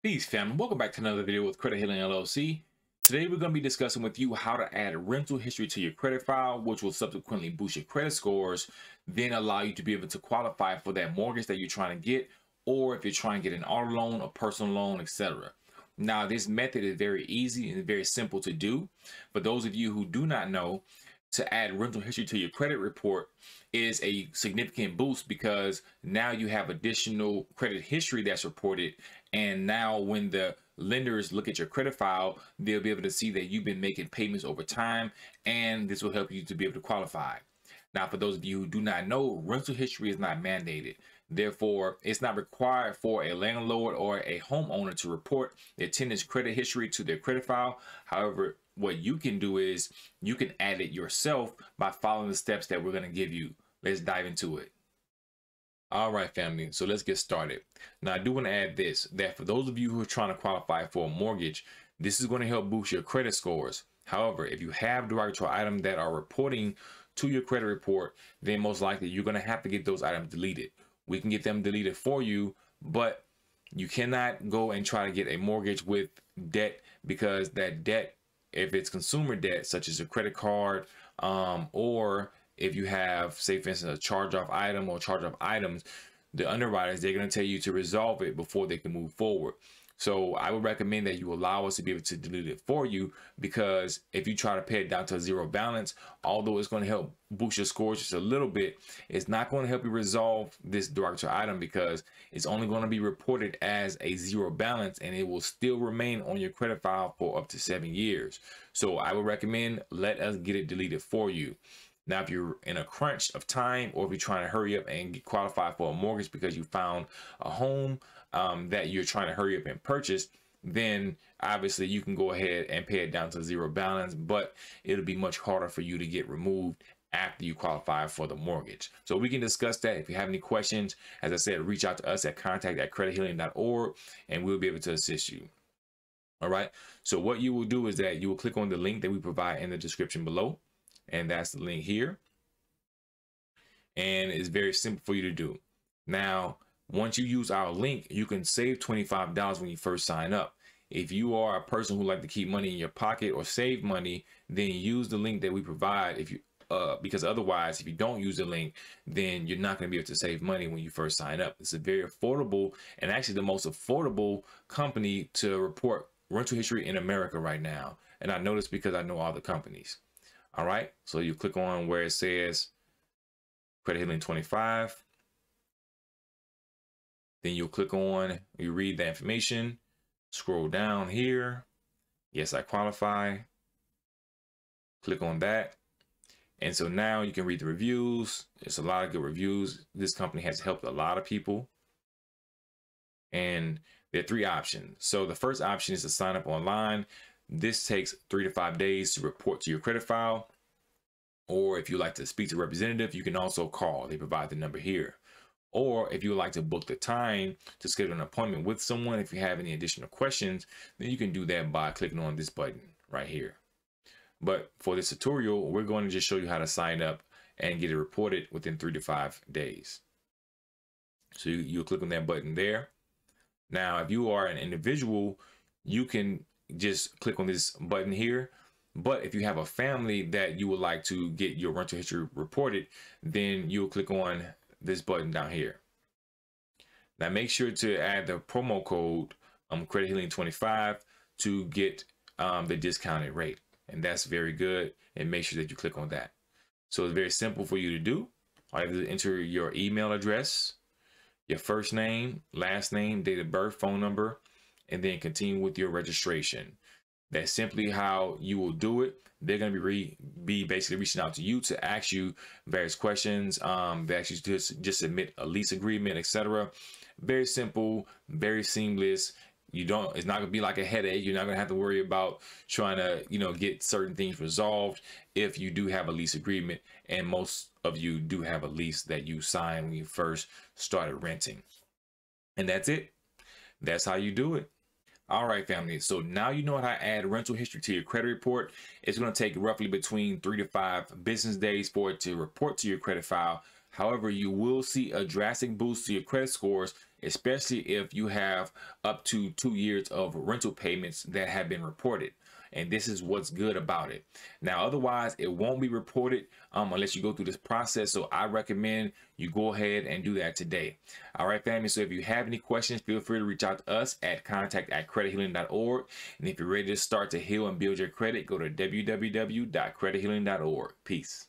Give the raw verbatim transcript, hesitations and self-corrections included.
Peace, family. Welcome back to another video with Credit Healing L L C. Today, we're going to be discussing with you how to add rental history to your credit file, which will subsequently boost your credit scores, then allow you to be able to qualify for that mortgage that you're trying to get, or if you're trying to get an auto loan, a personal loan, et cetera. Now, this method is very easy and very simple to do. For those of you who do not know, to add rental history to your credit report is a significant boost because now you have additional credit history that's reported. And now when the lenders look at your credit file, they'll be able to see that you've been making payments over time, and this will help you to be able to qualify. Now, for those of you who do not know, rental history is not mandated. Therefore, it's not required for a landlord or a homeowner to report their tenant's credit history to their credit file. However, what you can do is you can add it yourself by following the steps that we're going to give you. Let's dive into it. All right, family, so let's get started. Now, I do want to add this, that for those of you who are trying to qualify for a mortgage, this is going to help boost your credit scores. However, if you have derogatory items that are reporting to your credit report, then most likely you're going to have to get those items deleted. We can get them deleted for you, but you cannot go and try to get a mortgage with debt, because that debt, if it's consumer debt, such as a credit card, um, or if you have, say, for instance, a charge-off item or charge-off items, the underwriters, they're going to tell you to resolve it before they can move forward. So I would recommend that you allow us to be able to delete it for you, because if you try to pay it down to a zero balance, although it's going to help boost your scores just a little bit, it's not going to help you resolve this derogatory item, because it's only going to be reported as a zero balance and it will still remain on your credit file for up to seven years. So I would recommend let us get it deleted for you. Now, if you're in a crunch of time, or if you're trying to hurry up and get qualified for a mortgage because you found a home um, that you're trying to hurry up and purchase, then obviously you can go ahead and pay it down to zero balance, but it'll be much harder for you to get removed after you qualify for the mortgage. So we can discuss that. If you have any questions, as I said, reach out to us at contact at credit healing dot org and we'll be able to assist you. All right. So what you will do is that you will click on the link that we provide in the description below. And that's the link here. And it's very simple for you to do. Now, once you use our link, you can save twenty-five dollars when you first sign up. If you are a person who like to keep money in your pocket or save money, then use the link that we provide. If you, uh, because otherwise, if you don't use the link, then you're not going to be able to save money when you first sign up. It's a very affordable, and actually the most affordable company to report rental history in America right now. And I know this because I know all the companies. All right, so you click on where it says Credit Healing twenty-five. Then you'll click on, you read the information, scroll down here. Yes, I qualify. Click on that. And so now you can read the reviews. There's a lot of good reviews. This company has helped a lot of people. And there are three options. So the first option is to sign up online. This takes three to five days to report to your credit file. Or if you like to speak to a representative, you can also call. They provide the number here. Or if you would like to book the time to schedule an appointment with someone, if you have any additional questions, then you can do that by clicking on this button right here. But for this tutorial, we're going to just show you how to sign up and get it reported within three to five days. So you, you'll click on that button there. Now, if you are an individual, you can just click on this button here. But if you have a family that you would like to get your rental history reported, then you'll click on this button down here. Now, make sure to add the promo code um, Credit Healing twenty-five to get um, the discounted rate. And that's very good. And make sure that you click on that. So it's very simple for you to do. All you have to enter your email address, your first name, last name, date of birth, phone number, and then continue with your registration. That's simply how you will do it. They're going to be re be basically reaching out to you to ask you various questions. Um, they ask you to just, just submit a lease agreement, et cetera. Very simple, very seamless. You don't, it's not gonna be like a headache. You're not gonna have to worry about trying to, you know, get certain things resolved if you do have a lease agreement. And most of you do have a lease that you signed when you first started renting. And that's it. That's how you do it. All right, family. So now you know how to add rental history to your credit report. It's going to take roughly between three to five business days for it to report to your credit file. However, you will see a drastic boost to your credit scores especially if you have up to two years of rental payments that have been reported. And this is what's good about it. Now, otherwise, it won't be reported um, unless you go through this process. So I recommend you go ahead and do that today. All right, family. So if you have any questions, feel free to reach out to us at contact at credit healing dot org. And if you're ready to start to heal and build your credit, go to w w w dot credit healing dot org. Peace.